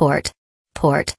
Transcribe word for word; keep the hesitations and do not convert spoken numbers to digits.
port, port.